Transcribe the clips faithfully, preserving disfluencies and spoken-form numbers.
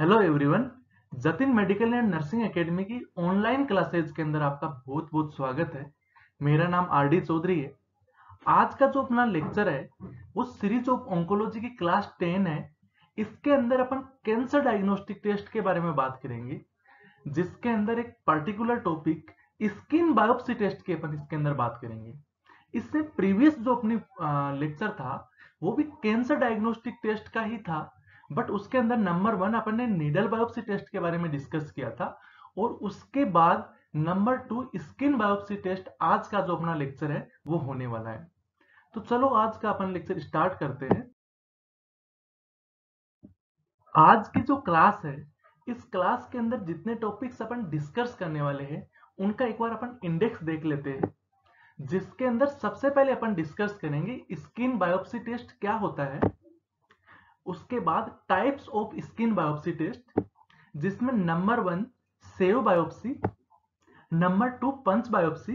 Hello everyone, Jatin medical and nursing academy की online classes के अंदर आपका बहुत बहुत स्वागत है। मेरा नाम आरडी चौधरी है। आज का जो अपना लेक्चर है वो सीरीज ऑफ ऑन्कोलॉजी की क्लास टेन है। इसके अंदर अपन कैंसर डायग्नोस्टिक टेस्ट के बारे में बात करेंगे, जिसके अंदर एक particular topic skin biopsy test की अपन इसके अंदर बात करेंगे। इससे प्रीवियस जो अपनी लेक्चर था वो भी कैंसर डायग्नोस्टिक टेस्ट का ही था, बट उसके अंदर नंबर वन अपन ने नीडल बायोप्सी टेस्ट के बारे में डिस्कस किया था, और उसके बाद number two skin biopsy test आज का जो अपना लेक्चर है वो होने वाला है। तो चलो आज का अपन लेक्चर स्टार्ट करते हैं। आज की जो क्लास है, इस क्लास के अंदर जितने टॉपिक्स अपन डिस्कस करने वाले हैं उनका एक बार अपन इंडेक्स देख लेते हैं, जिसके अंदर सबसे पहले अपन डिस्कस करेंगे स्किन बायोप्सी टेस्ट क्या होता है, उसके बाद types of skin biopsy test, जिसमें number one shave biopsy, number two punch biopsy,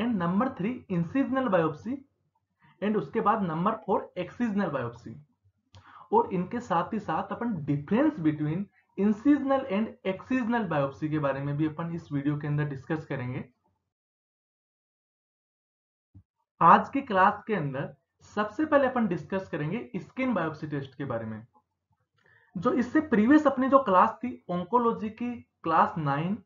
and number three incisional biopsy, and उसके बाद नंबर फोर एक्सिजनल बायोप्सी। और इनके साथ ही साथ अपन difference between incisional and excisional biopsy के बारे में भी अपन इस वीडियो के अंदर डिस्कस करेंगे। आज की क्लास के अंदर सबसे पहले अपन डिस्कस करेंगे स्किन बायोप्सी टेस्ट के बारे में। जो इससे प्रीवियस अपनी जो क्लास थी ऑन्कोलॉजी की क्लास नाइन,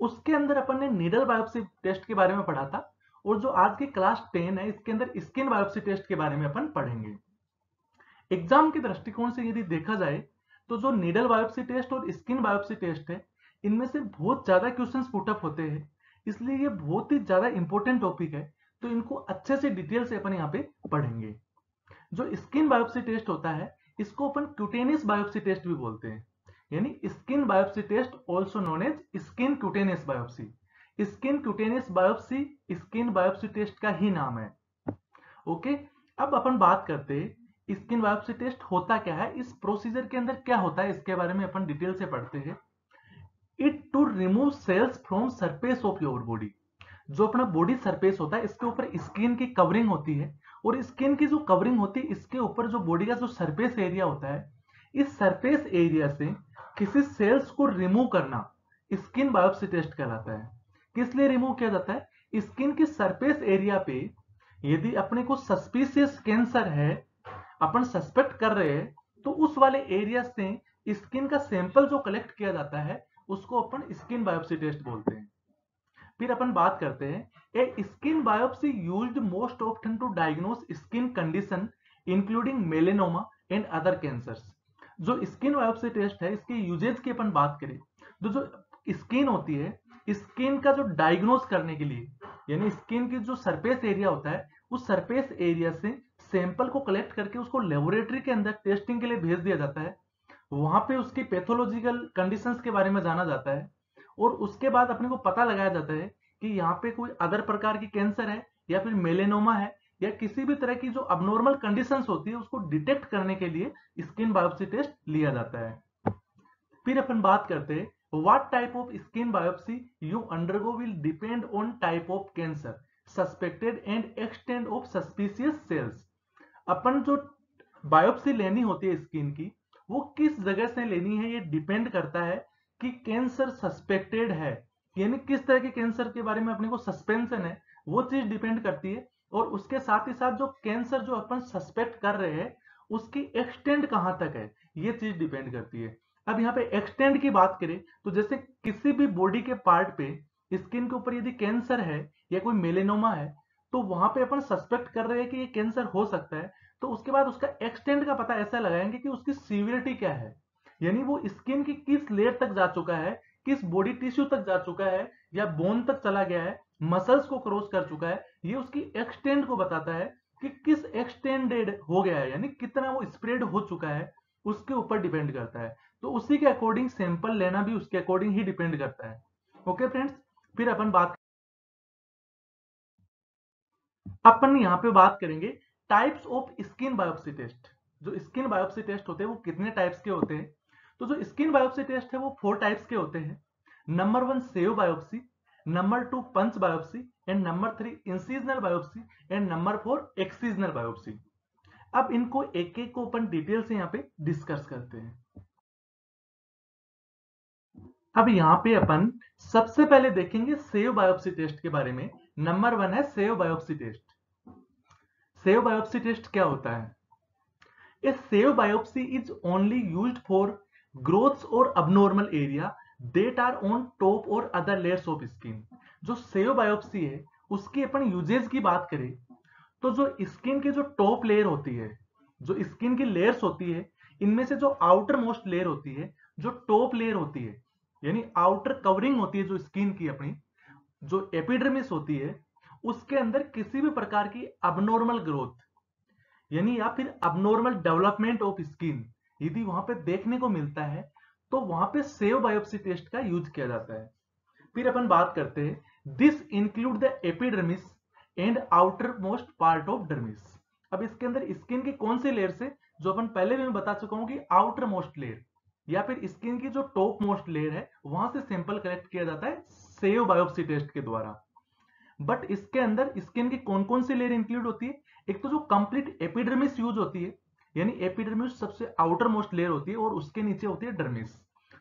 उसके अंदर अपन ने नीडल बायोप्सी टेस्ट के बारे में पढ़ा था, और जो आज की क्लास टेन है इसके अंदर स्किन बायोप्सी टेस्ट के बारे में अपन पढ़ेंगे। एग्जाम के दृष्टिकोण से यदि देखा जाए तो जो नीडल बायोप्सी टेस्ट और स्किन बायोप्सी टेस्ट है, इनमें से बहुत ज्यादा क्वेश्चन पुटअप होते हैं, इसलिए ये बहुत ही ज्यादा इंपॉर्टेंट टॉपिक है। तो इनको अच्छे से डिटेल से अपन यहाँ पे पढ़ेंगे। जो स्किन बायोप्सी टेस्ट होता है इसको अपन क्यूटेनियस बायोप्सी टेस्ट भी बोलते हैं, यानी skin biopsy test also known as skin cutaneous biopsy. Skin cutaneous biopsy skin biopsy test का ही नाम है। ओके, अब अपन बात करते हैं स्किन बायोप्सी टेस्ट होता क्या है, इस प्रोसीजर के अंदर क्या होता है, इसके बारे में अपन डिटेल से पढ़ते हैं। It to remove cells from surface of your body. जो अपना बॉडी सरफेस होता है इसके ऊपर स्किन की कवरिंग होती है, और स्किन की जो कवरिंग होती है इसके ऊपर जो बॉडी का जो सरफेस एरिया होता है, इस सरफेस एरिया से किसी सेल्स को रिमूव करना स्किन बायोप्सी टेस्ट कहलाता है। किस लिए रिमूव किया जाता है, स्किन की सरफेस एरिया पे यदि अपने को सस्पिशियस कैंसर है, अपन सस्पेक्ट कर रहे हैं, तो उस वाले एरिया से स्किन का सैंपल जो कलेक्ट किया जाता है उसको अपन स्किन बायोप्सी टेस्ट बोलते हैं। फिर अपन बात करते हैं a skin biopsy used most often to diagnose skin condition including melanoma and other cancers. जो स्किन बायोप्सी टेस्ट है इसके यूजेज की अपन बात करें तो जो स्किन होती है, स्किन का जो डायग्नोस करने के लिए, यानी स्किन की जो सरफेस एरिया होता है उस सरफेस एरिया से सैंपल को कलेक्ट करके उसको लेबोरेटरी के अंदर टेस्टिंग के लिए भेज दिया जाता है। वहां पे उसकी पैथोलॉजिकल कंडीशंस के बारे में जाना जाता है, और उसके बाद अपने को पता लगाया जाता है कि यहाँ पे कोई अदर प्रकार की कैंसर है या फिर मेलेनोमा है या किसी भी तरह की जो अबनॉर्मल कंडीशंस होती है उसको डिटेक्ट करने के लिए स्किन बायोप्सी टेस्ट लिया जाता है। फिर अपन बात करते हैं what type of skin biopsy you undergo will depend on type of cancer suspected and extend of suspicious cells. अपन जो बायोप्सी लेनी होती है स्किन की वो किस जगह से लेनी है ये डिपेंड करता है कि कैंसर सस्पेक्टेड है, यानी किस तरह के कैंसर के बारे में अपने को सस्पेंशन है वो चीज डिपेंड करती है, और उसके साथ ही साथ जो कैंसर जो अपन सस्पेक्ट कर रहे हैं उसकी एक्सटेंड कहां तक है ये चीज डिपेंड करती है। अब यहाँ पे एक्सटेंड की बात करें तो जैसे किसी भी बॉडी के पार्ट पे स्किन के ऊपर यदि कैंसर है या कोई मेलेनोमा है तो वहां पे अपन सस्पेक्ट कर रहे हैं कि ये कैंसर हो सकता है, तो उसके बाद उसका एक्सटेंड का पता ऐसा लगाएंगे कि उसकी सीवियरिटी क्या है, यानी वो स्किन की किस लेयर तक जा चुका है, किस बॉडी टिश्यू तक जा चुका है या बोन तक चला गया है, मसल्स को क्रॉस कर चुका है, ये उसकी एक्सटेंड को बताता है कि किस एक्सटेंडेड हो गया है, यानी कितना वो स्प्रेड हो चुका है उसके ऊपर डिपेंड करता है। तो उसी के अकॉर्डिंग सैंपल लेना भी उसके अकॉर्डिंग ही डिपेंड करता है। ओके फ्रेंड्स, फिर अपन बात अपन यहाँ पे बात करेंगे types of skin biopsy test. जो स्किन बायोप्सी टेस्ट होते हैं वो कितने टाइप्स के होते हैं, तो जो स्किन बायोप्सी टेस्ट है वो फोर टाइप्स के होते हैं। Number one shave biopsy, number two punch biopsy, and number three incisional biopsy, and number four excisional biopsy. अब इनको एक एक को अपन डिटेल से यहाँ पे डिस्कस करते हैं। अब यहाँ पे अपन सबसे पहले देखेंगे सेव बायोप्सी टेस्ट के बारे में। नंबर वन है shave biopsy test. Shave biopsy test क्या होता है? इस shave biopsy is only used for growths or abnormal area that are on top or other layers of skin. जो सेव बायोप्सी है उसकी अपन यूजेज की बात करें तो जो स्किन के जो टॉप लेयर होती है, जो स्किन की लेयर्स होती है, इनमें से जो आउटर मोस्ट लेयर होती है, जो टॉप लेयर होती है यानी आउटर कवरिंग होती है जो स्किन की अपनी, जो एपिडर्मिस होती है, उसके अंदर किसी भी प्रकार की अबनॉर्मल ग्रोथ यानी या फिर अबनॉर्मल डेवलपमेंट ऑफ स्किन यदि वहां पे देखने को मिलता है तो वहां पे सेव बायोप्सी टेस्ट का यूज किया जाता है। फिर अपन बात करते हैं, this include the epidermis and outermost part of dermis. अब इसके अंदर स्किन के कौन से लेयर से, जो अपन पहले भी मैं बता चुका हूं कि आउटर मोस्ट लेयर या फिर स्किन की जो टॉप मोस्ट लेयर है वहां से सैंपल कलेक्ट किया जाता है सेव बायोप्सी टेस्ट के द्वारा। बट इसके अंदर स्किन की कौन कौन सी लेयर इंक्लूड होती है? एक तो जो कंप्लीट एपिडर्मिस यूज होती है यानी एपिडर्मिस सबसे आउटर मोस्ट लेयर होती है और उसके नीचे होती है डर्मिस।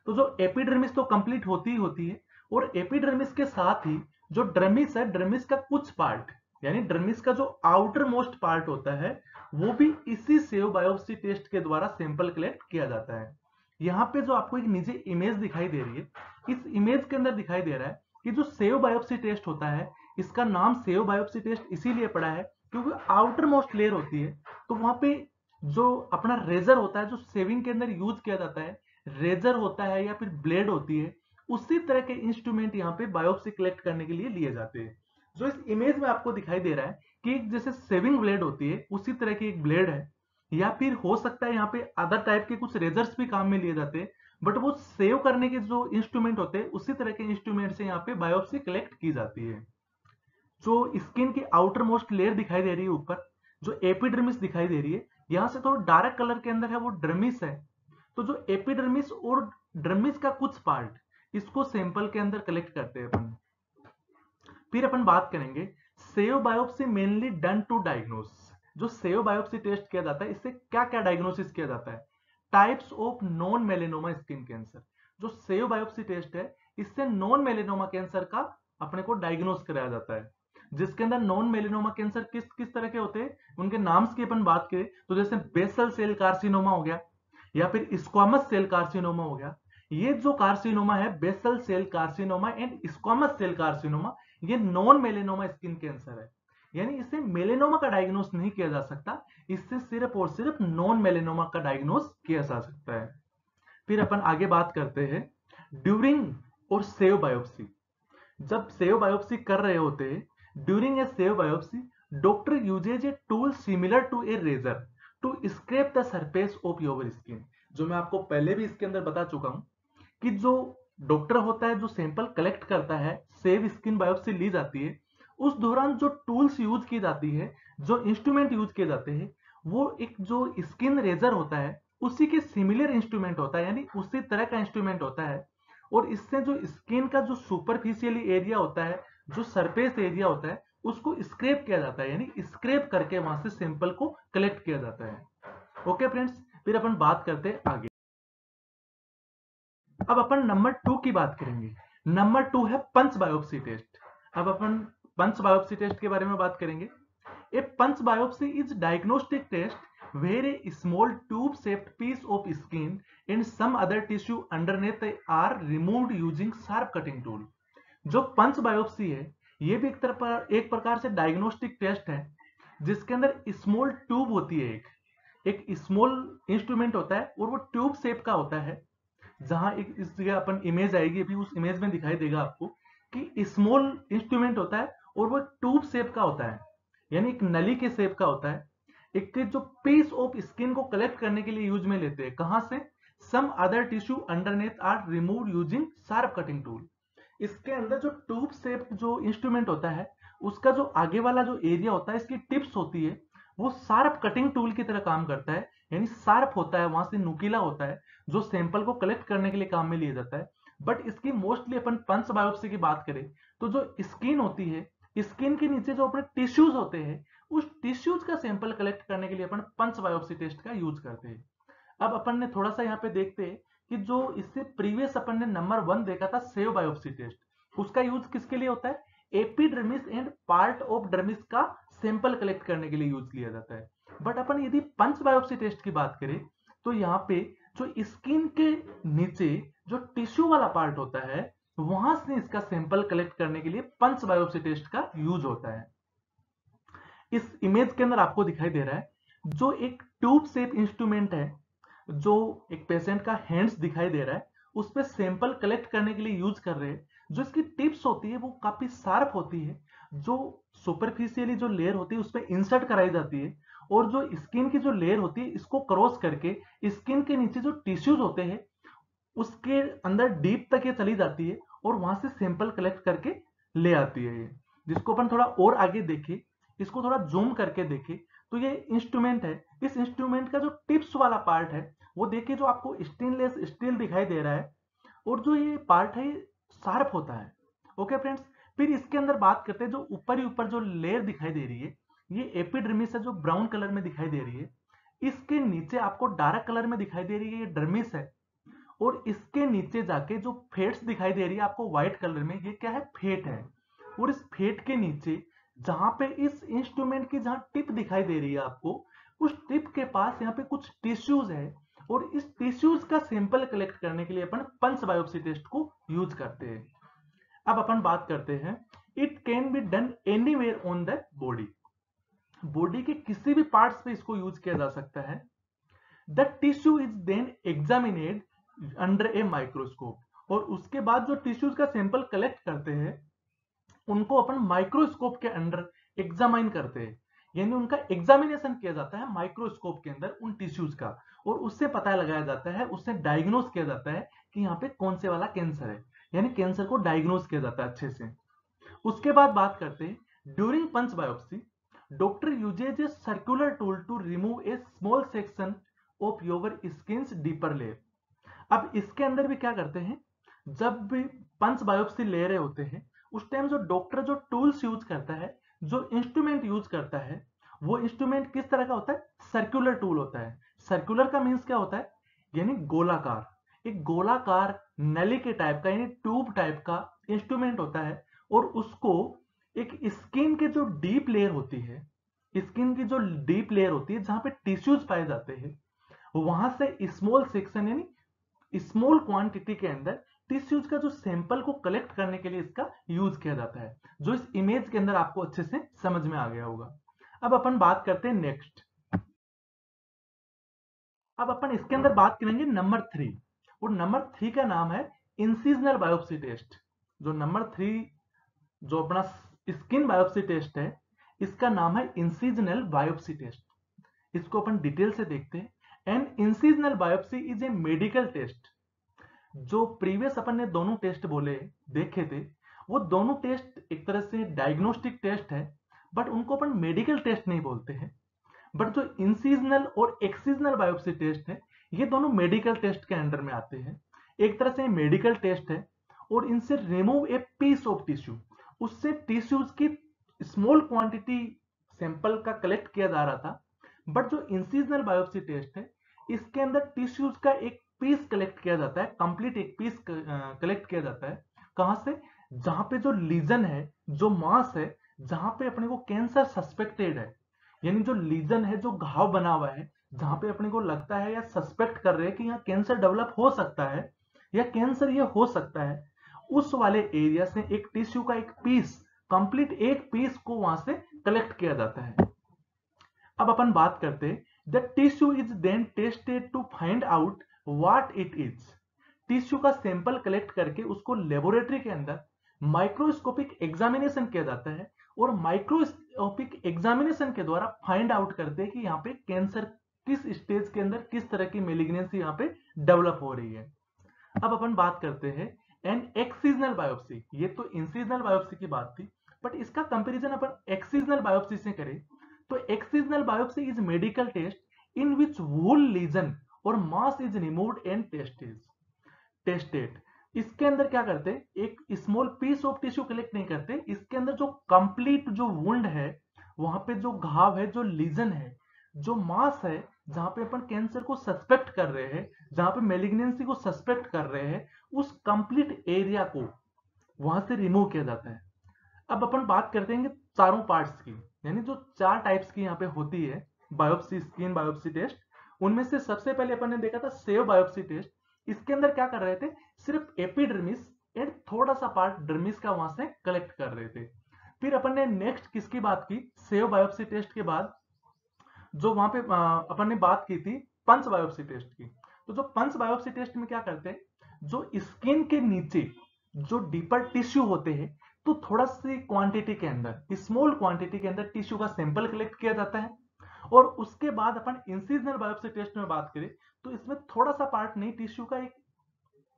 तो जो एपिडर्मिस तो कंप्लीट होती ही होती है और एपिडर्मिस के साथ ही जो डर्मिस है, डर्मिस का कुछ पार्ट यानी डर्मिस का जो आउटर मोस्ट पार्ट होता है वो भी इसी सेव बायोप्सी टेस्ट के द्वारा सैंपल कलेक्ट किया जाता है। यहाँ पे जो आपको एक नीचे इमेज दिखाई दे रही है, इस इमेज के अंदर दिखाई दे रहा है कि जो सेव बायोप्सी टेस्ट होता है, इसका नाम सेव बायोप्सी टेस्ट इसीलिए पड़ा है क्योंकि आउटर मोस्ट लेयर होती है तो वहां पे जो अपना रेजर होता है, जो सेविंग के अंदर यूज किया जाता है, रेजर होता है या फिर ब्लेड होती है, उसी तरह के इंस्ट्रूमेंट यहाँ पे बायोप्सी कलेक्ट करने के लिए लिए जाते हैं। जो इस इमेज में आपको दिखाई दे रहा है कि जैसे सेविंग ब्लेड होती है उसी तरह की एक ब्लेड है या फिर हो सकता है यहाँ पे अदर टाइप के कुछ रेजर्स भी काम में लिए जाते हैं, बट वो सेव करने के जो इंस्ट्रूमेंट होते हैं उसी तरह के इंस्ट्रूमेंट से यहाँ पे बायोप्सी कलेक्ट की जाती है। जो स्किन की आउटर मोस्ट लेयर दिखाई दे रही है ऊपर, जो एपिडर्मिस दिखाई दे रही है, यहाँ से थोड़ा डार्क कलर के अंदर है वो डर्मिस है। तो जो एपिडर्मिस और डर्मिस का कुछ पार्ट, इसको सैंपल के अंदर कलेक्ट करते हैं अपन। फिर अपन बात करेंगे shave biopsy mainly done to diagnose. जो सेव बायोप्सी टेस्ट किया जाता है इससे क्या क्या डायग्नोसिस किया जाता है? Types of non melanoma skin cancer. जो सेव बायोप्सी टेस्ट है इससे नॉन मेलेनोमा कैंसर का अपने को डायग्नोस कराया जाता है, जिसके अंदर नॉन मेलेनोमा कैंसर किस किस तरह के होते हैं उनके नाम्स की अपन बात करें तो जैसे बेसल सेल कार्सिनोमा हो गया या फिर स्क्वामस सेल कार्सिनोमा हो गया। ये जो कार्सिनोमा है basal cell carcinoma and squamous cell carcinoma, ये नॉन मेलेनोमा स्किन कैंसर है यानी इससे मेलेनोमा का डायग्नोस नहीं किया जा सकता, इससे सिर्फ और सिर्फ नॉन मेलेनोमा का डायग्नोस किया जा सकता है। फिर अपन आगे बात करते हैं ड्यूरिंग और सेव बायोप्सी। जब सेव बायोप्सी कर रहे होते हैं during a shave biopsy doctor uses a tool similar to a razor to scrape the surface of your skin. जो मैं आपको पहले भी इसके अंदर बता चुका हूं कि जो डॉक्टर होता है, जो सैंपल कलेक्ट करता है, सेव स्किन बायोप्सी ली जाती है, उस दौरान जो टूल्स यूज की जाती है, जो इंस्ट्रूमेंट यूज किए जाते हैं, वो एक जो स्किन रेजर होता है उसी के सिमिलर इंस्ट्रूमेंट होता है यानी उसी तरह का इंस्ट्रूमेंट होता है और इससे जो स्किन का जो सुपरफिशियली एरिया होता है, जो सरफेस एरिया होता है, उसको स्क्रैप किया जाता है यानी स्क्रैप करके वहां से सैंपल को कलेक्ट किया जाता है। ओके फ्रेंड्स, फिर अपन बात करते हैं आगे। अब अपन नंबर टू की बात करेंगे। नंबर टू है पंच बायोप्सी टेस्ट। अब अपन पंच बायोप्सी टेस्ट के बारे में बात करेंगे। A punch biopsy is diagnostic test where a small tube shaped piece of skin and some other tissue underneath are removed using sharp cutting tool. जो punch biopsy है ये भी एक तरह एक प्रकार से डायग्नोस्टिक टेस्ट है जिसके अंदर स्मॉल ट्यूब होती है, एक एक स्मॉल इंस्ट्रूमेंट होता है और वो ट्यूब शेप का होता है। जहां एक इस जगह अपन इमेज आएगी, अभी उस इमेज में दिखाई देगा आपको कि स्मॉल इंस्ट्रूमेंट होता है और वो ट्यूब शेप का होता है यानी एक नली के शेप का होता है। एक जो पीस ऑफ स्किन को कलेक्ट करने के लिए यूज में लेते हैं, कहां से? Some other tissue underneath are removed using sharp cutting tool. इसके अंदर जो ट्यूब शेप जो इंस्ट्रूमेंट होता है उसका जो आगे वाला जो एरिया होता है, इसकी टिप्स होती है, वो शार्प कटिंग टूल की तरह काम करता है यानी शार्प होता है, वहां से नुकीला होता है, जो सैंपल को कलेक्ट करने के लिए काम में लिया जाता है। बट इसकी मोस्टली अपन पंच बायोप्सी की बात करें तो जो स्किन होती है, स्किन के नीचे जो अपने टिश्यूज होते हैं, उस टिश्यूज का सैंपल कलेक्ट करने के लिए अपन पंच बायोप्सी टेस्ट का यूज करते हैं। अब अपन ने थोड़ा सा यहाँ पे देखते हैं कि जो इससे प्रीवियस अपन ने नंबर वन देखा था सेव बायोप्सी टेस्ट, उसका यूज किसके लिए होता है? Epidermis and part of dermis का सैंपल कलेक्ट करने के लिए यूज किया जाता है। बट अपन यदि पंच बायोप्सी टेस्ट की बात करें तो यहाँ पे जो स्किन के नीचे जो टिश्यू वाला पार्ट होता है वहां से इसका सैंपल कलेक्ट करने के लिए पंच बायोप्सी टेस्ट का यूज होता है। इस इमेज के अंदर आपको दिखाई दे रहा है जो एक ट्यूब शेप इंस्ट्रूमेंट है जो एक पेशेंट का हैंड्स दिखाई दे रहा है, उस पर सैंपल कलेक्ट करने के लिए यूज कर रहे हैं। जो इसकी टिप्स होती है वो काफी शार्प होती है, जो सुपरफिशियली जो लेयर होती है उस पर इंसर्ट कराई जाती है और जो स्किन की जो लेयर होती है इसको क्रॉस करके स्किन के नीचे जो टिश्यूज होते हैं उसके अंदर डीप तक ये चली जाती है और वहां से सैंपल कलेक्ट करके ले आती है। ये जिसको अपन थोड़ा और आगे देखें, इसको थोड़ा जूम करके देखें तो ये इंस्ट्रूमेंट है। इस इंस्ट्रूमेंट का जो टिप्स वाला पार्ट है वो देखिए, जो आपको स्टेनलेस स्टील दिखाई दे रहा है और जो ये पार्ट है शार्प होता है। ओके फ्रेंड्स, फिर इसके अंदर बात करते हैं जो ऊपर ही ऊपर जो लेयर दिखाई दे रही है ये एपिडर्मिस है जो ब्राउन कलर में दिखाई दे रही है। इसके नीचे आपको डार्क कलर में दिखाई दे रही है ये डर्मिस है और इसके नीचे जाके जो फेट्स दिखाई दे रही है आपको व्हाइट कलर में, ये क्या है? फेट है। और इस फेट के नीचे जहां पे इस इंस्ट्रूमेंट की जहां टिप दिखाई दे रही है आपको, उस टिप के पास यहाँ पे कुछ टिश्यूज है और इस टिश्यूज का सैंपल कलेक्ट करने के लिए अपन पल्स बायोप्सी टेस्ट को यूज करते हैं। अब अपन बात करते हैं it can be done anywhere on the body, body के किसी भी पार्ट्स पे इसको यूज किया जा सकता है। The tissue is then examined under a microscope, और उसके बाद जो टिश्यूज का सैंपल कलेक्ट करते हैं उनको अपन माइक्रोस्कोप के अंडर एग्जामिन करते हैं, यानी उनका एग्जामिनेशन किया जाता है माइक्रोस्कोप के अंदर उन टिश्यूज का और उससे पता लगाया जाता है, उससे डायग्नोस किया जाता है कि यहाँ पे कौन से वाला कैंसर है, यानी कैंसर को डायग्नोस किया जाता है अच्छे से। उसके बाद बात करते हैं during punch biopsy doctor uses a circular tool to remove a small section of your skin deeper layer. अब इसके अंदर भी क्या करते हैं, जब भी पंच बायोप्सी ले रहे होते हैं उस टाइम जो डॉक्टर जो टूल्स यूज करता है, जो इंस्ट्रूमेंट यूज करता है, वो इंस्ट्रूमेंट किस तरह का होता है? सर्कुलर टूल होता है। सर्कुलर का मीन्स क्या होता है? यानी गोलाकार, एक गोलाकार नली के टाइप का यानी ट्यूब टाइप का इंस्ट्रूमेंट होता है और उसको एक स्किन के जो डीप लेयर होती है, स्किन की जो डीप लेयर होती है जहां पे टिश्यूज पाए जाते हैं वहां से स्मॉल सेक्शन यानी स्मॉल क्वांटिटी के अंदर टिश्यूज का जो सैंपल को कलेक्ट करने के लिए इसका यूज किया जाता है, जो इस इमेज के अंदर आपको अच्छे से समझ में आ गया होगा। अब अपन बात करते हैं नेक्स्ट, अब अपन इसके अंदर बात करेंगे नंबर थ्री, और नंबर थ्री का नाम है इंसिजनल बायोप्सी टेस्ट। जो नंबर थ्री जो अपना स्किन बायोप्सी टेस्ट है इसका नाम है इंसिजनल बायोप्सी टेस्ट। इसको अपन डिटेल से देखते हैं। And incisional biopsy is a medical test. जो प्रीवियस अपन ने दोनों टेस्ट बोले देखे थे वो दोनों टेस्ट एक तरह से डायग्नोस्टिक टेस्ट है, बट उनको अपन मेडिकल टेस्ट नहीं बोलते हैं। बट जो इंसिजनल और एक्सिजनल बायोप्सी टेस्ट है ये दोनों मेडिकल टेस्ट के अंडर में आते हैं। एक तरह से मेडिकल टेस्ट है और इनसे remove a piece of tissue, उससे टिश्यूज की स्मॉल क्वांटिटी सैंपल का कलेक्ट किया जा रहा था। बट जो इंसिजनल बायोप्सी टेस्ट है इसके अंदर टिश्यूज का एक पीस कलेक्ट किया जाता है, कंप्लीट एक पीस कलेक्ट किया जाता है। कहां से? जहां पे जो लीजन है, जो मास है, जहां पे अपने को कैंसर सस्पेक्टेड है, यानी जो लीजन है, जो घाव बना हुआ है, जहां पे अपने को लगता है या सस्पेक्ट कर रहे हैं कि यहाँ कैंसर डेवलप हो सकता है या कैंसर ये हो सकता है, उस वाले एरिया से एक टिश्यू का एक पीस, कंप्लीट एक पीस को वहां से कलेक्ट किया जाता है। अब अपन बात करते हैं the tissue is then tested to find out what it is. Tissue का सैंपल कलेक्ट करके उसको लेबोरेटरी के अंदर माइक्रोस्कोपिक एग्जामिनेशन किया जाता है और माइक्रोस्कोपिक एग्जामिनेशन के द्वारा फाइंड आउट करते हैं कि यहाँ पे कैंसर किस स्टेज के अंदर किस तरह की मेलिग्नेंसी यहाँ पे डेवलप हो रही है। अब अपन बात करते हैं एन एक्सीजनल बायोप्सी। ये तो इंसीजनल बायोप्सी की बात थी, बट इसका कंपेरिजन अपन एक्सीजनल बायोप्सी से करें तो excisional biopsy is medical test in which whole lesion or mass is removed and tested tested इसके अंदर क्या करते, एक small piece of tissue collect नहीं करते, इसके अंदर जो कंप्लीट जो वुंड है, वहां पे जो घाव है, जो लीजन है, जो मास है, जहां पे अपन कैंसर को सस्पेक्ट कर रहे हैं, जहां पे मेलिग्नेंसी को सस्पेक्ट कर रहे हैं, उस कंप्लीट एरिया को वहां से रिमूव किया जाता है। अब अपन बात करते हैं चारों पार्ट्स की, यानी जो चार टाइप्स की यहाँ पे होती है बायोप्सी, स्किन बायोप्सी टेस्ट। उनमें से सबसे पहले अपन ने देखा था सेव बायोप्सी टेस्ट। इसके अंदर क्या कर रहे थे, सिर्फ एपिडर्मिस एंड थोड़ा सा पार्ट डर्मिस का वहां से कलेक्ट कर रहे थे। फिर अपन ने नेक्स्ट किसकी बात की, सेव बायोप्सी टेस्ट के बाद जो वहां पे अपन ने बात की थी पंच बायोप्सी टेस्ट की। तो जो पंच बायोप्सी टेस्ट में क्या करते हैं, जो स्किन के नीचे जो डीपर टिश्यू होते हैं, तो थोड़ा सी क्वांटिटी के अंदर, स्मॉल क्वांटिटी के अंदर टिश्यू का सैंपल कलेक्ट किया जाता है। और उसके बाद अपन इंसिजनल बायोप्सी टेस्ट में बात करें तो इसमें थोड़ा सा पार्ट नहीं, टिश्यू का एक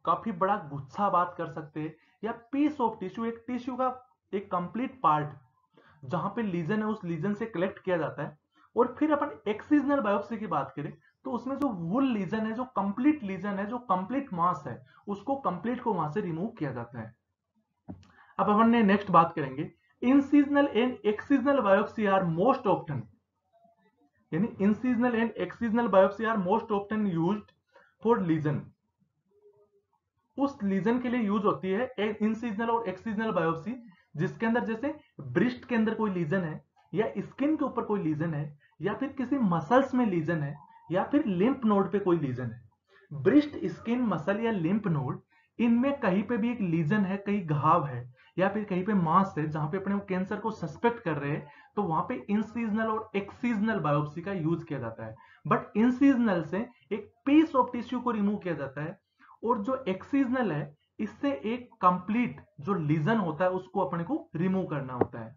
काफी बड़ा गुच्छा बात कर सकते हैं, या पीस ऑफ टिश्यू, एक टिश्यू का एक कंप्लीट पार्ट जहां पे लीजन है, उस लीजन से कलेक्ट किया जाता है। और फिर अपन एक्सिजनल बायोप्सी की बात करें तो उसमें जो वुल लीजन है, जो कंप्लीट लीजन है, जो कंप्लीट मास है, उसको कंप्लीट को वहां से रिमूव किया जाता है। अब अपन ने नेक्स्ट बात करेंगे incisional and excisional biopsy are most often, यानी incisional and excisional biopsy are most often used for lesion. उस लीजन के लिए यूज होती है इनसीजनल और एक्सीजनल बायोप्सी, जिसके अंदर जैसे ब्रेस्ट के अंदर कोई लीजन है, या स्किन के ऊपर कोई लीजन है, या फिर किसी मसल्स में लीजन है, या फिर लिम्फ नोड पे कोई लीजन है। ब्रेस्ट, स्किन, मसल या लिम्फ नोड, इनमें कहीं पे भी एक लीजन है, कहीं घाव है, या फिर कहीं पे मास है, जहां पे अपने कैंसर को सस्पेक्ट कर रहे हैं, तो वहां पे इनसीजनल और एक्सीजनल बायोप्सी का यूज किया जाता है। बट इनसीजनल से एक पीस ऑफ टिश्यू को रिमूव किया जाता है, और जो एक्सीजनल है इससे एक कंप्लीट जो लीजन होता है उसको अपने को रिमूव करना होता है।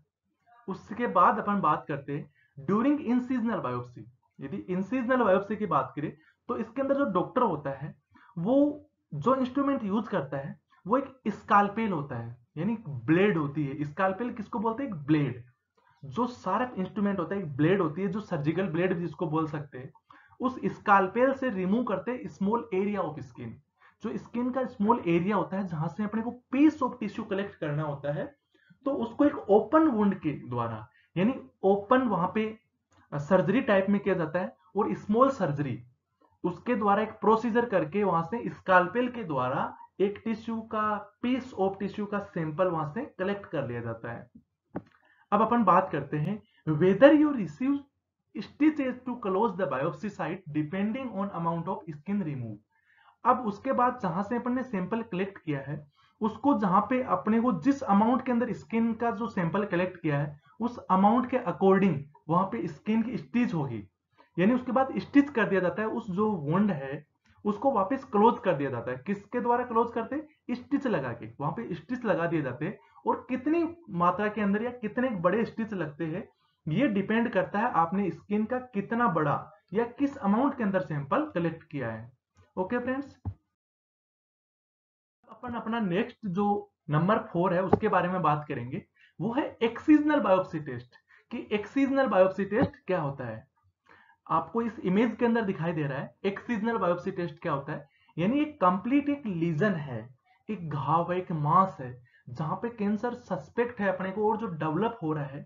उसके बाद अपन बात करते हैं ड्यूरिंग इनसीजनल बायोप्सी। यदि इनसीजनल बायोप्सी की बात करें तो इसके अंदर जो डॉक्टर होता है, वो जो इंस्ट्रूमेंट यूज करता है वो एक स्कालपेल होता है, यानी ब्लेड होती है। स्कालपेल किसको बोलते हैं, एक ब्लेड, जो सारा इंस्ट्रूमेंट होता है एक ब्लेड होती है, जो सर्जिकल ब्लेड जिसको बोल सकते हैं। उस स्कालपेल से रिमूव करते हैं स्मॉल एरिया ऑफ स्किन, जो स्किन का स्मॉल एरिया होता है जहां से अपने को पीस ऑफ टिश्यू कलेक्ट करना होता है, तो उसको एक ओपन वुंड के द्वारा, यानी ओपन वहां पे सर्जरी टाइप में किया जाता है, और स्मॉल सर्जरी उसके द्वारा एक प्रोसीजर करके वहां से स्कालपेल के द्वारा एक टिश्यू का, पीस ऑफ टिश्यू का सैंपल वहां से कलेक्ट कर लिया जाता है। अब अपन बात करते हैं whether you receive stitches to close the biopsy site depending on amount of skin remove. अब उसके बाद जहां से अपन ने सैंपल कलेक्ट किया है, उसको जहां पे अपने को जिस अमाउंट के अंदर स्किन का जो सैंपल कलेक्ट किया है, उस अमाउंट के अकॉर्डिंग वहां पे स्किन की स्टिच होगी, यानी उसके बाद स्टिच कर दिया जाता है। उस जो वुंड है उसको वापस क्लोज कर दिया जाता है, किसके द्वारा क्लोज करते हैं, स्टिच लगा के, वहां पे स्टिच लगा दिए जाते हैं। और कितनी मात्रा के अंदर या कितने बड़े स्टिच लगते हैं, ये डिपेंड करता है आपने स्किन का कितना बड़ा या किस अमाउंट के अंदर सैंपल कलेक्ट किया है। ओके फ्रेंड्स, अपन अपना नेक्स्ट जो नंबर फोर है उसके बारे में बात करेंगे, वो है एक्सीजनल बायोप्सी टेस्ट। कि एक्सीजनल बायोप्सी टेस्ट क्या होता है, आपको इस इमेज के अंदर दिखाई दे रहा है एक्सीजनल बायोप्सी टेस्ट क्या होता है, यानी एक कंप्लीट एक लीजन है, एक घाव है, एक मास है, जहां पे कैंसर सस्पेक्ट है अपने को और जो डेवलप हो रहा है,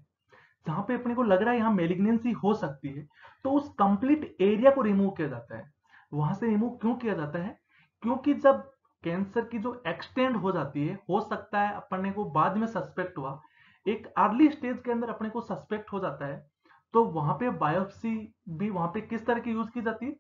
जहां पे अपने को लग रहा है यहाँ मेलिग्नेंसी हो सकती है, तो उस कंप्लीट एरिया को रिमूव किया जाता है। वहां से रिमूव क्यों किया जाता है, क्योंकि जब कैंसर की जो एक्सटेंड हो जाती है, हो सकता है अपने को बाद में सस्पेक्ट हुआ, एक अर्ली स्टेज के अंदर अपने को सस्पेक्ट हो जाता है, तो वहां पे बायोप्सी भी वहां पे किस तरह की यूज की जाती है,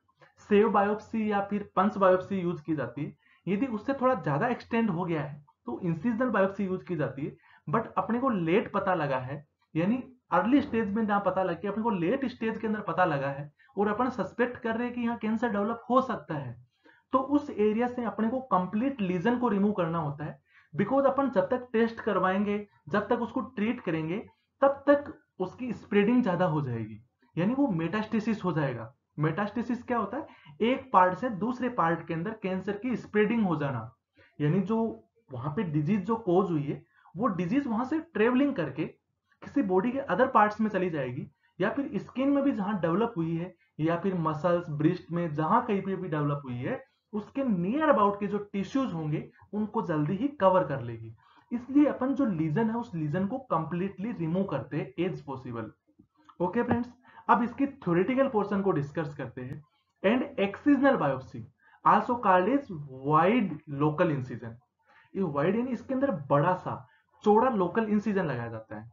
सेव बायोप्सी या फिर पंच बायोप्सी यूज की जाती है। यदि उससे थोड़ा ज्यादा एक्सटेंड हो गया है तो इंसिजनल बायोप्सी यूज की जाती है। बट अपने को लेट पता लगा है, यानी अर्ली स्टेज में ना पता लग के अपने को लेट स्टेज के अंदर पता लगा है और अपन सस्पेक्ट कर रहे हैं कि यहाँ कैंसर डेवलप हो सकता है, तो उस एरिया से अपने को कंप्लीट लीजन को रिमूव करना होता है। बिकॉज अपन जब तक टेस्ट करवाएंगे, जब तक उसको ट्रीट करेंगे, तब तक उसकी स्प्रेडिंग ज्यादा हो जाएगी, यानी वो मेटास्टेसिस हो जाएगा। मेटास्टेसिस क्या होता है, एक पार्ट से दूसरे पार्ट के अंदर कैंसर की स्प्रेडिंग हो जाना, यानी जो वहां पे डिजीज जो कोज हुई है, वो डिजीज वहां से ट्रेवलिंग करके किसी बॉडी के अदर पार्ट्स में चली जाएगी, या फिर स्किन में भी जहां डेवलप हुई है, या फिर मसल्स, ब्रेस्ट में जहां कहीं पे भी डेवलप हुई है, उसके नियर अबाउट के जो टिश्यूज होंगे उनको जल्दी ही कवर कर लेगी। इसलिए अपन जो लीजन है उस लीजन को कंप्लीटली रिमूव करते हैं एज पॉसिबल। ओके फ्रेंड्स, अब इसके थ्योरेटिकल पोर्शन को डिस्कस करते हैं। And excisional biopsy also called as wide local incision, ये वाइड यानी इसके अंदर बड़ा सा चौड़ा लोकल इंसिजन लगाया जाता है,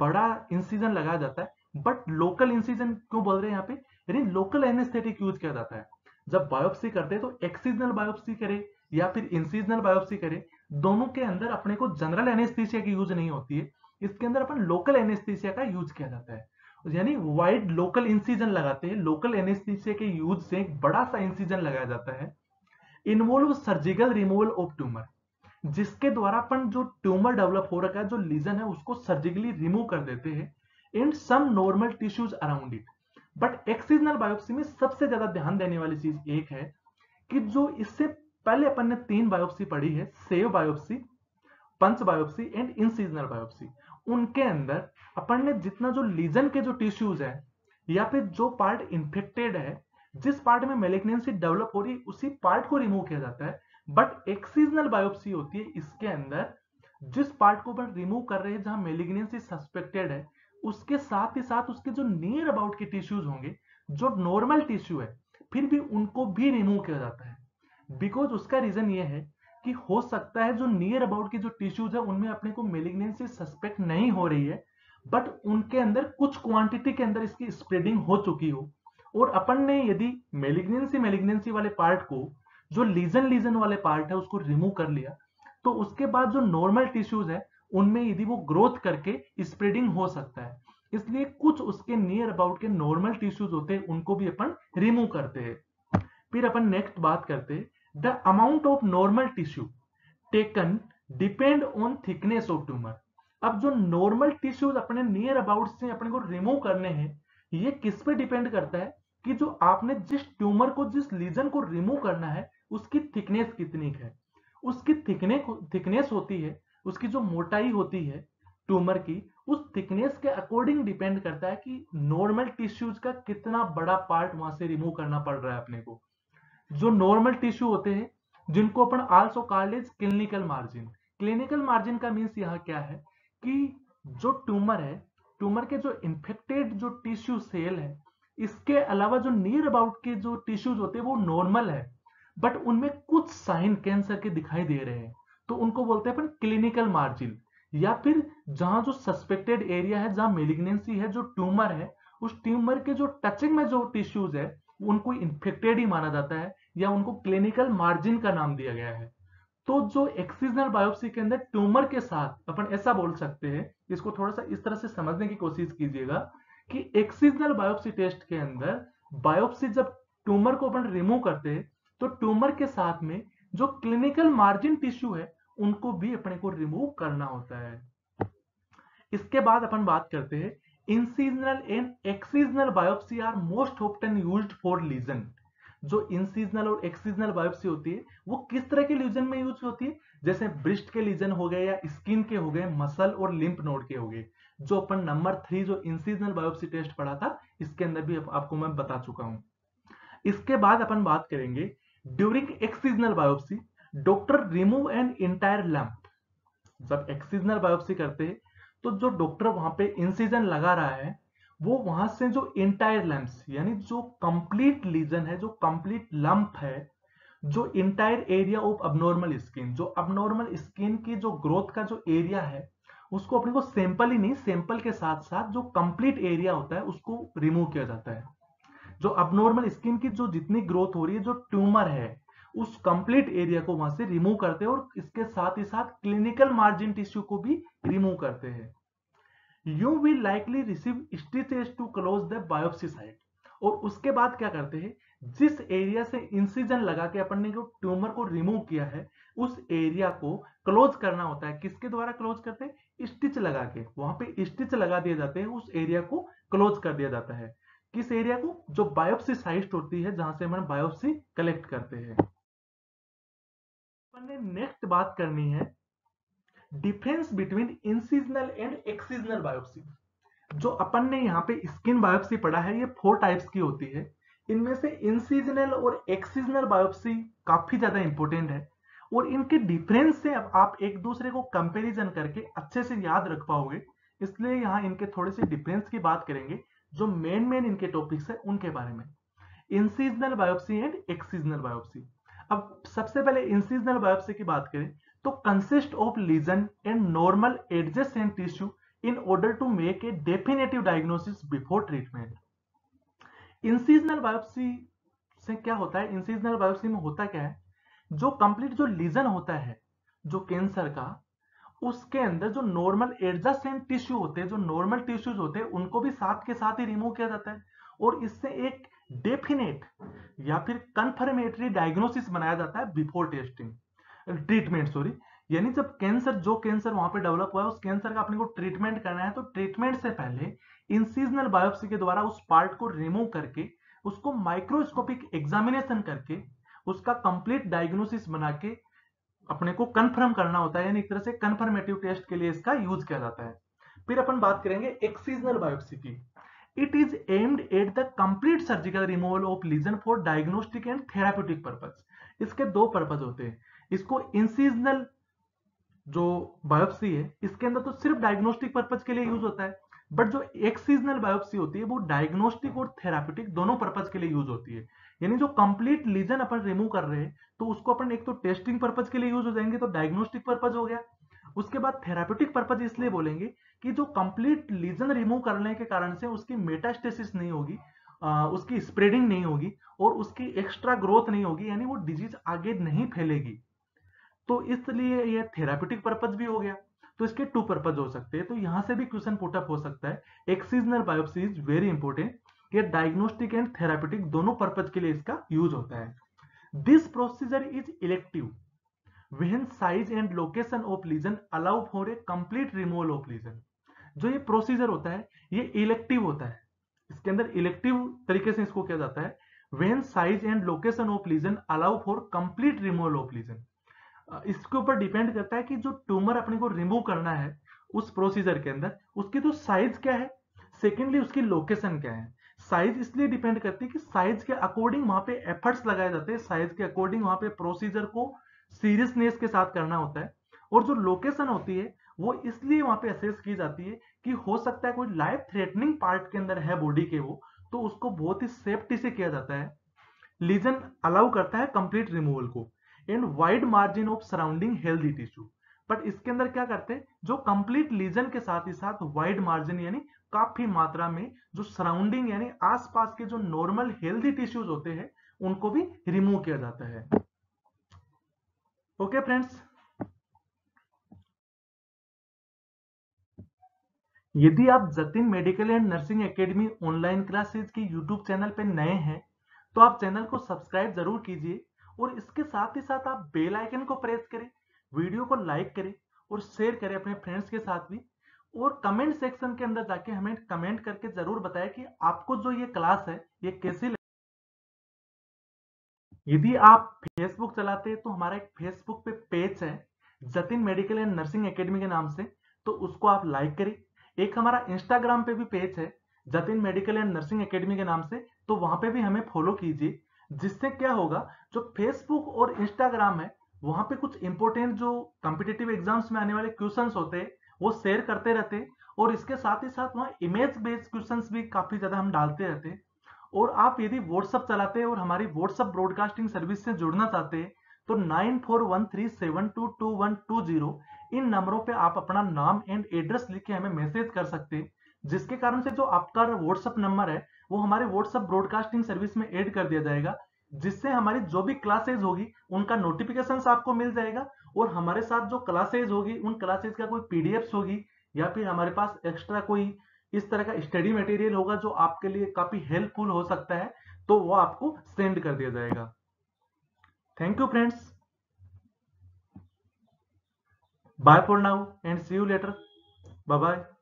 बड़ा इंसिजन लगाया जाता है। बट लोकल इंसिजन क्यों बोल रहे हैं यहाँ पे, यानी लोकल एनेस्थेटिक यूज किया जाता है। जब बायोप्सी करते हैं तो एक्सीजनल बायोप्सी करें या फिर इंसिजनल बायोप्सी करें, दोनों के अंदर अपने को जनरल एनेस्थीसिया की यूज नहीं होती है, इसके अंदर अपन लोकल एनेस्थीसिया का यूज किया जाता है। यानी वाइड लोकल इंसिजन लगाते हैं, लोकल एनेस्थीसिया के यूज से एक बड़ा सा इंसिजन लगाया जाता है। Involve surgical removal of tumour, जिसके द्वारा अपन जो ट्यूमर डेवलप हो रखा है, जो लीजन है, उसको सर्जिकली रिमूव कर देते हैं and some normal tissues around it. But excisional biopsy में सबसे ज्यादा ध्यान देने वाली चीज एक है कि जो इससे पहले अपन ने तीन बायोप्सी पढ़ी है, shave biopsy, punch biopsy and incisional biopsy, उनके अंदर अपन ने जितना जो लीजन के जो टिश्यूज है या फिर जो पार्ट इन्फेक्टेड है, जिस पार्ट में मेलिग्नेंसी डेवलप हो रही है, उसी पार्ट को रिमूव किया जाता है। बट एक्सीजनल बायोप्सी होती है इसके अंदर जिस पार्ट को अपन रिमूव कर रहे हैं जहां मेलिग्नेंसी सस्पेक्टेड है, उसके साथ ही साथ उसके जो नियर अबाउट के टिश्यूज होंगे, जो नॉर्मल टिश्यू है, फिर भी उनको भी रिमूव किया जाता है। बिकॉज उसका रीजन ये है कि हो सकता है जो नियर अबाउट के जो टिश्यूज है उनमें अपने को मेलिग्नेंसी सस्पेक्ट नहीं हो रही है, बट उनके अंदर कुछ क्वांटिटी के अंदर इसकी स्प्रेडिंग हो चुकी हो, और अपन ने यदि मेलिग्नेंसी मेलिग्नेंसी वाले पार्ट को, जो लीजन लीजन वाले पार्ट है, उसको रिमूव कर लिया, तो उसके बाद जो नॉर्मल टिश्यूज है उनमें यदि वो ग्रोथ करके स्प्रेडिंग हो सकता है। इसलिए कुछ उसके नियर अबाउट के नॉर्मल टिश्यूज होते हैं, उनको भी अपन रिमूव करते हैं। फिर अपन नेक्स्ट बात करते हैं the amount of normal tissue taken depend on thickness of tumour. अब जो नॉर्मल टिश्यूज अपने नियर अबाउट से अपने को रिमूव करने हैं, ये किस पे डिपेंड करता है कि जो आपने जिस ट्यूमर को, जिस लीजन को रिमूव करना है, उसकी थिकनेस कितनी है, उसकी थिकने थिकनेस होती है, उसकी जो मोटाई होती है ट्यूमर की, उस थिकनेस के अकॉर्डिंग डिपेंड करता है कि नॉर्मल टिश्यूज का कितना बड़ा पार्ट वहां से रिमूव करना पड़ रहा है अपने को। जो नॉर्मल टिश्यू होते हैं, जिनको अपन also called as clinical margin, clinical margin का मीन्स यहाँ क्या है कि जो ट्यूमर है, ट्यूमर के जो इन्फेक्टेड जो टिश्यू सेल है, इसके अलावा जो नियर अबाउट के जो टिश्यूज होते हैं वो नॉर्मल है, बट उनमें कुछ साइन कैंसर के दिखाई दे रहे हैं, तो उनको बोलते हैं अपन क्लिनिकल मार्जिन। या फिर जहां जो सस्पेक्टेड एरिया है, जहां मेलिग्नेंसी है, जो ट्यूमर है, उस ट्यूमर के जो टचिंग में जो टिश्यूज है उनको इन्फेक्टेड ही माना जाता है, या उनको क्लिनिकल मार्जिन का नाम दिया गया है। तो जो एक्सीजनल बायोप्सी के अंदर ट्यूमर के साथ अपन ऐसा बोल सकते हैं, इसको थोड़ा सा इस तरह से समझने की कोशिश कीजिएगा कि एक्सीजनल बायोप्सी टेस्ट के अंदर बायोप्सी जब ट्यूमर को अपन रिमूव करते हैं तो ट्यूमर के साथ में जो क्लिनिकल मार्जिन टिश्यू है उनको भी अपने को रिमूव करना होता है। इसके बाद अपन बात करते हैं incisional and excisional biopsy are most often used for lesion. जो इंसिजनल और एक्सीजनल बायोप्सी होती है वो किस तरह के लीजन में यूज होती है, जैसे ब्रेस्ट के लीजन हो गए, या स्किन के हो गए, मसल और लिम्फ नोड के हो गए। जो अपन नंबर थ्री जो इंसिजनल बायोप्सी टेस्ट पढ़ा था, इसके अंदर भी आपको मैं बता चुका हूँ। इसके बाद अपन बात करेंगे during excisional biopsy doctor remove an entire lump. जब एक्सीजनल बायोप्सी करते हैं तो जो डॉक्टर वहां पे इंसिजन लगा रहा है वो वहां से जो इंटायर लम्प्स यानी जो कंप्लीट लीजन है, जो कंप्लीट लंप है, जो entire area of abnormal skin, जो अबनॉर्मल स्किन की जो ग्रोथ का जो एरिया है, उसको अपने को सैंपल ही नहीं, सैंपल के साथ साथ जो कंप्लीट एरिया होता है उसको रिमूव किया जाता है। जो अबनॉर्मल स्किन की जो जितनी ग्रोथ हो रही है, जो ट्यूमर है, उस कंप्लीट एरिया को वहां से रिमूव करते हैं, और इसके साथ ही साथ क्लिनिकल मार्जिन टिश्यू को भी रिमूव करते हैं। You will likely receive stitches to close the biopsy site. और उसके बाद क्या करते हैं, जिस एरिया से इंसिजन लगा के अपन ने जो ट्यूमर को रिमूव किया है उस एरिया को क्लोज करना होता है। किसके द्वारा क्लोज करते हैं, स्टिच लगा के, वहां पे स्टिच लगा दिए जाते हैं, उस एरिया को क्लोज कर दिया जाता है। किस एरिया को, जो बायोप्सी साइट होती है जहां से हम बायोप्सी कलेक्ट करते हैं। अपन ने नेक्स्ट बात करनी है difference between incisional and excisional biopsy. जो अपन ने यहाँ पे स्किन बायोप्सी पढ़ा है, ये फोर टाइप्स की होती है। इनमें से इंसिजनल और एक्सीजनल बायोप्सी काफी ज्यादा इंपॉर्टेंट है, और इनके डिफरेंस से अब आप एक दूसरे को कंपेरिजन करके अच्छे से याद रख पाओगे, इसलिए यहाँ इनके थोड़े से डिफरेंस की बात करेंगे। जो मेन मेन इनके टॉपिक्स है उनके बारे में, incisional biopsy and excisional biopsy. अब सबसे पहले इंसिजनल बायोप्सी की बात करें तो consist of lesion and normal adjacent tissue in order to make a definitive diagnosis before treatment. Incisional biopsy से क्या होता है, इंसिजनल बायोप्सी में होता क्या है, जो कंप्लीट जो लीजन होता है जो कैंसर का, उसके अंदर जो नॉर्मल एडजेसेंट टिश्यू होते हैं, जो नॉर्मल टिश्यूज होते हैं, उनको भी साथ के साथ ही रिमूव किया जाता है और इससे एक डेफिनेट या फिर कंफर्मेटरी डायग्नोसिस बनाया जाता है बिफोर टेस्टिंग ट्रीटमेंट सॉरी यानी जब कैंसर जो कैंसर वहां पे डेवलप हुआ है उस कैंसर का अपने को ट्रीटमेंट करना है तो ट्रीटमेंट से पहले इंसिजनल बायोप्सी के द्वारा उस पार्ट को रिमूव करके उसको माइक्रोस्कोपिक एग्जामिनेशन करके उसका कंप्लीट डायग्नोसिस बना के अपने को कंफर्म करना होता है, यानी एक तरह से कंफर्मेटिव टेस्ट के लिए इसका यूज किया जाता है। फिर अपन बात करेंगे एक्सिजनल बायोप्सी की। It is aimed at the complete surgical removal of lesion for diagnostic and therapeutic purpose. इसके दो पर्पज होते हैं। इसको इंसिजनल जो बायोप्सी है इसके अंदर तो सिर्फ डायग्नोस्टिक पर्पज के लिए यूज होता है, बट जो एक्सिजनल बायोप्सी होती है वो डायग्नोस्टिक और थेराप्यूटिक दोनों पर्पज के लिए यूज होती है, यानी जो कंप्लीट लीजन अपन रिमूव कर रहे हैं तो उसको अपन एक तो टेस्टिंग पर्पज के लिए यूज हो जाएंगे तो डायग्नोस्टिक पर्पज हो गया, उसके बाद थेराप्यूटिक पर्पज इसलिए बोलेंगे कि जो कंप्लीट लीजन रिमूव करने के कारण से उसकी मेटास्टेसिस नहीं होगी, उसकी स्प्रेडिंग नहीं होगी और उसकी एक्स्ट्रा ग्रोथ नहीं होगी, यानी वो डिजीज आगे नहीं फैलेगी, तो इसलिए यह थेराप्यूटिक पर्पज भी हो गया। तो इसके टू पर्पज हो सकते हैं, तो यहां से भी क्वेश्चन पुटअप हो सकता है। Excisional biopsy is very important, ये डायग्नोस्टिक एंड थेराप्यूटिक दोनों पर्पज के लिए इसका यूज होता है। This procedure is elective when size and location of lesion allow for a complete removal of lesion. जो ये प्रोसीजर होता है ये इलेक्टिव होता है, इसके अंदर इलेक्टिव तरीके से इसको किया जाता है। When size and location of lesion allow for complete removal of lesion, इसके ऊपर डिपेंड करता है कि जो ट्यूमर अपने को रिमूव करना है उस प्रोसीजर के अंदर उसकी तो साइज क्या है, सेकेंडली उसकी लोकेशन क्या है। साइज इसलिए डिपेंड करती है कि साइज के अकॉर्डिंग वहां पे एफर्ट्स लगाए जाते हैं, साइज के अकॉर्डिंग वहां पे प्रोसीजर को सीरियसनेस के साथ करना होता है, और जो लोकेशन होती है वो इसलिए वहां पे असेस की जाती है कि हो सकता है कोई लाइफ थ्रेटनिंग पार्ट के अंदर है बॉडी के वो, तो उसको बहुत ही सेफ्टी से किया जाता है। लीजन अलाउ करता है कंप्लीट रिमूवल को and wide margin of surrounding healthy tissue, but इसके अंदर क्या करते हैं जो कंप्लीट लीजन के साथ ही साथ वाइड मार्जिन यानी काफी मात्रा में जो सराउंडिंग यानी आसपास के जो नॉर्मल हेल्दी टिश्यूज होते हैं उनको भी रिमूव किया जाता है। ओके फ्रेंड्स, यदि आप Jatin medical and nursing academy online classes के यूट्यूब चैनल पर नए हैं तो आप चैनल को सब्सक्राइब जरूर कीजिए और इसके साथ ही साथ आप बेल आइकन को प्रेस करें, वीडियो को लाइक करें और शेयर करें अपने फ्रेंड्स के साथ भी, और कमेंट सेक्शन के अंदर जाके हमें कमेंट करके जरूर बताएं कि आपको जो ये क्लास है ये कैसी लगी। यदि आप फेसबुक चलाते हैं तो हमारा एक फेसबुक पे पेज है Jatin medical and nursing academy के नाम से, तो उसको आप लाइक करें। एक हमारा इंस्टाग्राम पे भी पेज है Jatin medical and nursing academy के नाम से, तो वहां पे भी हमें फॉलो कीजिए, जिससे क्या होगा जो फेसबुक और इंस्टाग्राम है वहां पे कुछ इंपॉर्टेंट जो कॉम्पिटिटिव एग्जाम्स में आने वाले क्वेश्चंस होते हैं वो शेयर करते रहते हैं, और इसके साथ ही साथ वहाँ इमेज बेस्ड क्वेश्चंस भी काफी ज्यादा हम डालते रहते हैं। और आप यदि व्हाट्सअप चलाते हैं और हमारी व्हाट्सअप ब्रॉडकास्टिंग सर्विस से जुड़ना चाहते हैं तो nine four one three seven two two one two zero इन नंबरों पर आप अपना नाम एंड एड्रेस लिख के हमें मैसेज कर सकते हैं, जिसके कारण से जो आपका व्हाट्सअप नंबर है वो हमारे व्हाट्सएप ब्रॉडकास्टिंग सर्विस में ऐड कर दिया जाएगा, जिससे हमारी जो भी क्लासेज होगी उनका नोटिफिकेशन आपको मिल जाएगा और हमारे साथ जो क्लासेज होगी उन क्लासेज का कोई पीडीएफ होगी या फिर हमारे पास एक्स्ट्रा कोई इस तरह का स्टडी मटेरियल होगा जो आपके लिए काफी हेल्पफुल हो सकता है तो वो आपको सेंड कर दिया जाएगा। Thank you friends, bye for now and see you later, bye bye.